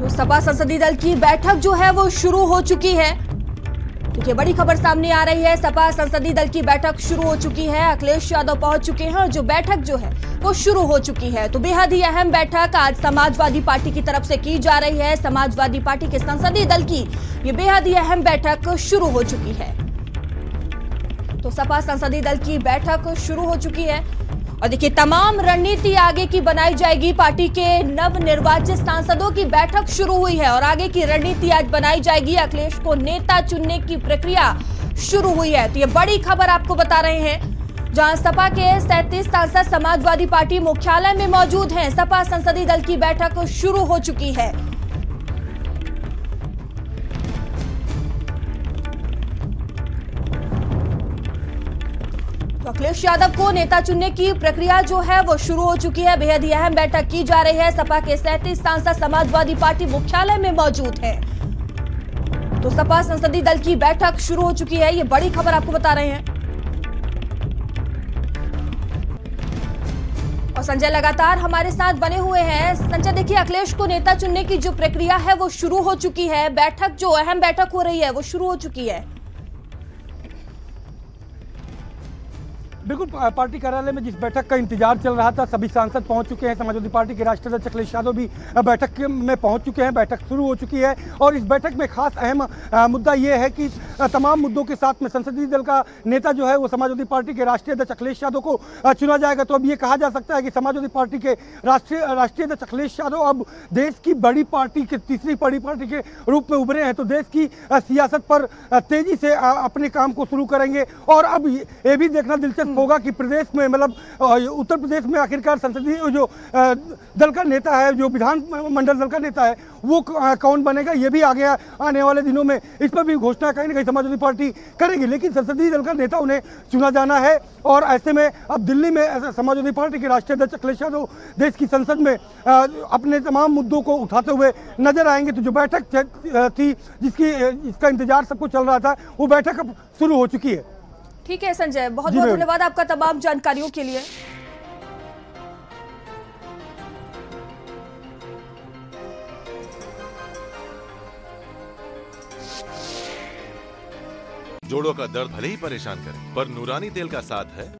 तो सपा संसदीय दल की बैठक जो है वो शुरू हो चुकी है। ये बड़ी खबर सामने आ रही है, सपा संसदीय दल की बैठक शुरू हो चुकी है। अखिलेश यादव पहुंच चुके हैं और जो बैठक जो है वो शुरू हो चुकी है। तो बेहद ही अहम बैठक आज समाजवादी पार्टी की तरफ से की जा रही है। समाजवादी पार्टी के संसदीय दल की ये बेहद ही अहम बैठक शुरू हो चुकी है। तो सपा संसदीय दल की बैठक शुरू हो चुकी है और देखिए तमाम रणनीति आगे की बनाई जाएगी। पार्टी के नवनिर्वाचित सांसदों की बैठक शुरू हुई है और आगे की रणनीति आज बनाई जाएगी। अखिलेश को नेता चुनने की प्रक्रिया शुरू हुई है। तो ये बड़ी खबर आपको बता रहे हैं, जहां सपा के 37 सांसद समाजवादी पार्टी मुख्यालय में मौजूद हैं। सपा संसदीय दल की बैठक शुरू हो चुकी है। अखिलेश यादव को नेता चुनने की प्रक्रिया जो है वो शुरू हो चुकी है। बेहद ही अहम बैठक की जा रही है। सपा के 37 सांसद समाजवादी पार्टी मुख्यालय में मौजूद हैं। तो सपा संसदीय दल की बैठक शुरू हो चुकी है, ये बड़ी खबर आपको बता रहे हैं। और संजय लगातार हमारे साथ बने हुए हैं। संजय देखिए, अखिलेश को नेता चुनने की जो प्रक्रिया है वो शुरू हो चुकी है। बैठक जो अहम बैठक हो रही है वो शुरू हो चुकी है। बिल्कुल, पार्टी कार्यालय में जिस बैठक का इंतजार चल रहा था, सभी सांसद पहुंच चुके हैं। समाजवादी पार्टी के राष्ट्रीय अध्यक्ष अखिलेश यादव भी बैठक में पहुंच चुके हैं। बैठक शुरू हो चुकी है और इस बैठक में खास अहम मुद्दा यह है कि तमाम मुद्दों के साथ में संसदीय दल का नेता जो है वो समाजवादी पार्टी के राष्ट्रीय अध्यक्ष अखिलेश यादव को चुना जाएगा। तो अब ये कहा जा सकता है कि समाजवादी पार्टी के राष्ट्रीय अध्यक्ष अखिलेश यादव अब देश की बड़ी पार्टी के तीसरी बड़ी पार्टी के रूप में उभरे हैं। तो देश की सियासत पर तेजी से अपने काम को शुरू करेंगे। और अब ये भी देखना दिलचस्प होगा कि प्रदेश में, मतलब उत्तर प्रदेश में आखिरकार संसदीय जो दल का नेता है, जो विधानमंडल दल का नेता है, वो कौन बनेगा, ये भी आगे आने वाले दिनों में इस पर भी घोषणा कहीं ना कहीं समाजवादी पार्टी करेगी। लेकिन संसदीय दल का नेता उन्हें चुना जाना है। और ऐसे में अब दिल्ली में समाजवादी पार्टी के राष्ट्रीय अध्यक्ष अखिलेश यादव देश की संसद में अपने तमाम मुद्दों को उठाते हुए नजर आएंगे। तो जो बैठक थी जिसका इंतजार सबको चल रहा था, वो बैठक अब शुरू हो चुकी है। ठीक है संजय, बहुत बहुत धन्यवाद आपका तमाम जानकारियों के लिए। जोड़ों का दर्द भले ही परेशान करे, पर नूरानी तेल का साथ है।